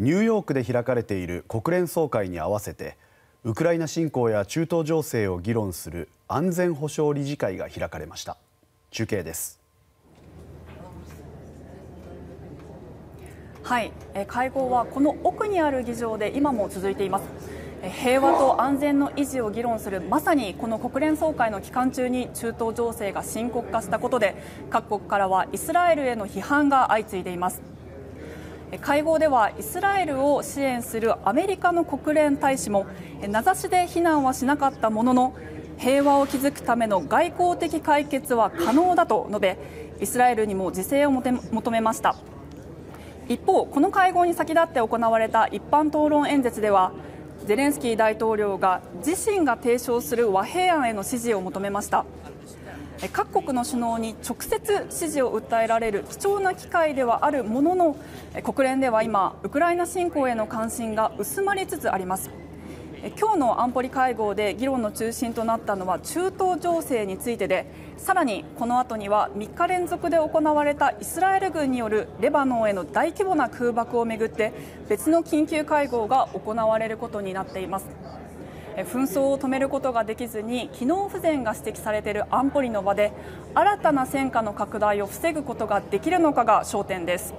ニューヨークで開かれている国連総会に合わせてウクライナ侵攻や中東情勢を議論する安全保障理事会が開かれました。中継です。はい、会合はこの奥にある議場で今も続いています。平和と安全の維持を議論する、まさにこの国連総会の期間中に中東情勢が深刻化したことで各国からはイスラエルへの批判が相次いでいます。会合ではイスラエルを支援するアメリカの国連大使も名指しで非難はしなかったものの、平和を築くための外交的解決は可能だと述べ、イスラエルにも自制を求めました。一方、この会合に先立って行われた一般討論演説ではゼレンスキー大統領が自身が提唱する和平案への支持を求めました。各国の首脳に直接支持を訴えられる貴重な機会ではあるものの、国連では今ウクライナ侵攻への関心が薄まりつつあります。今日の安保理会合で議論の中心となったのは中東情勢についてで、さらにこの後には3日連続で行われたイスラエル軍によるレバノンへの大規模な空爆をめぐって別の緊急会合が行われることになっています。紛争を止めることができずに機能不全が指摘されている安保理の場で新たな戦火の拡大を防ぐことができるのかが焦点です。